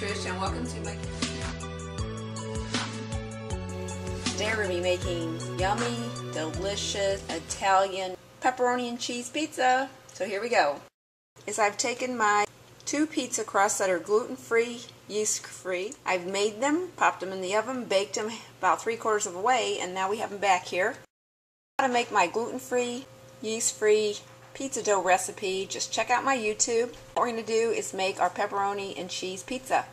Trish and welcome to my kitchen. Today we're going to be making yummy, delicious Italian pepperoni and cheese pizza. So here we go. Is I've taken my two pizza crusts that are gluten-free, yeast-free. I've made them, popped them in the oven, baked them about 3/4 of a way, and now we have them back here. How to make my gluten-free, yeast-free pizza dough recipe, just check out my YouTube. What we're going to do is make our pepperoni and cheese pizza.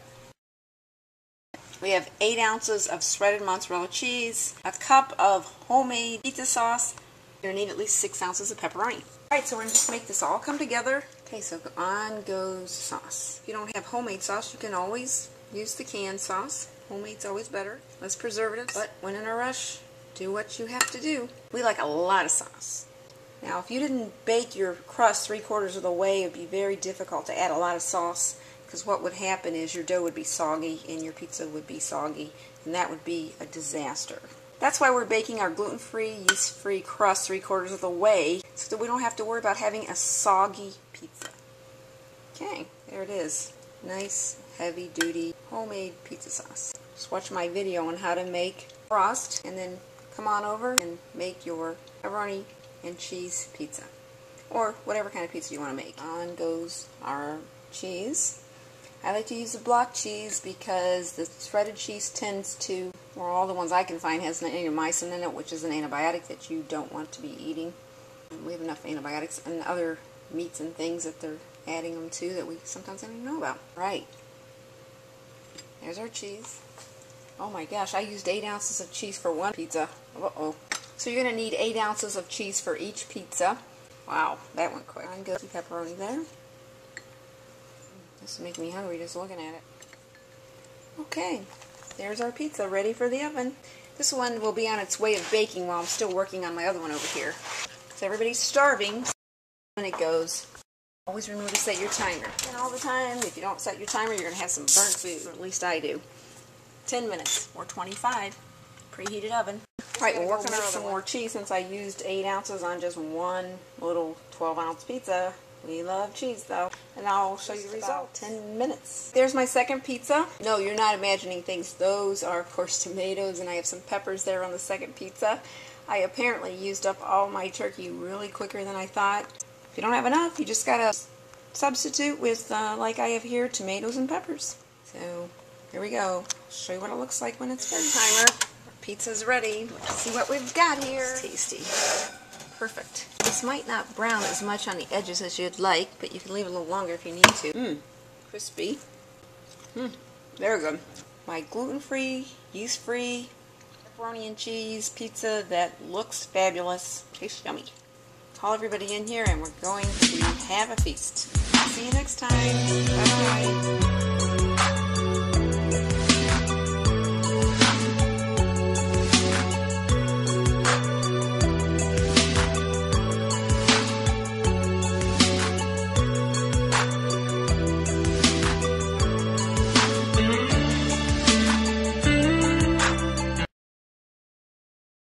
We have 8 ounces of shredded mozzarella cheese, a cup of homemade pizza sauce. You're going to need at least 6 ounces of pepperoni. Alright, so we're going to just make this all come together. Okay, so on goes sauce. If you don't have homemade sauce, you can always use the canned sauce. Homemade's always better. Less preservatives, but when in a rush, do what you have to do. We like a lot of sauce. Now, if you didn't bake your crust 3/4 of the way, it would be very difficult to add a lot of sauce, because what would happen is your dough would be soggy and your pizza would be soggy, and that would be a disaster. That's why we're baking our gluten-free, yeast-free crust 3/4 of the way, so that we don't have to worry about having a soggy pizza. Okay, there it is. Nice, heavy-duty, homemade pizza sauce. Just watch my video on how to make crust, and then come on over and make your pepperoni and cheese pizza, or whatever kind of pizza you want to make. On goes our cheese. I like to use the block cheese because the shredded cheese tends to, or all the ones I can find, has natamycin in it, which is an antibiotic that you don't want to be eating. We have enough antibiotics and other meats and things that they're adding them to that we sometimes don't even know about. Right, there's our cheese. Oh my gosh, I used 8 ounces of cheese for one pizza. Uh-oh. So you're going to need 8 ounces of cheese for each pizza. Wow, that went quick. I'm going to put pepperoni there. This is making me hungry just looking at it. Okay, there's our pizza ready for the oven. This one will be on its way of baking while I'm still working on my other one over here. So everybody's starving when it goes. Always remember to set your timer. And all the time, if you don't set your timer, you're going to have some burnt food, or at least I do. 10 minutes, or 25. Preheated oven. Alright, we're working on some more cheese since I used 8 ounces on just one little 12-ounce pizza. We love cheese, though. And I'll show you the result. 10 minutes. There's my second pizza. No, you're not imagining things. Those are, of course, tomatoes, and I have some peppers there on the second pizza. I apparently used up all my turkey really quicker than I thought. If you don't have enough, you just gotta substitute with, like I have here, tomatoes and peppers. So, here we go. I'll show you what it looks like when it's done. Timer. Pizza's ready. Let's see what we've got here. It's tasty. Perfect. This might not brown as much on the edges as you'd like, but you can leave it a little longer if you need to. Mmm. Crispy. Mmm. Very good. My gluten-free, yeast-free pepperoni and cheese pizza that looks fabulous. Tastes yummy. Call everybody in here and we're going to have a feast. See you next time. Bye-bye.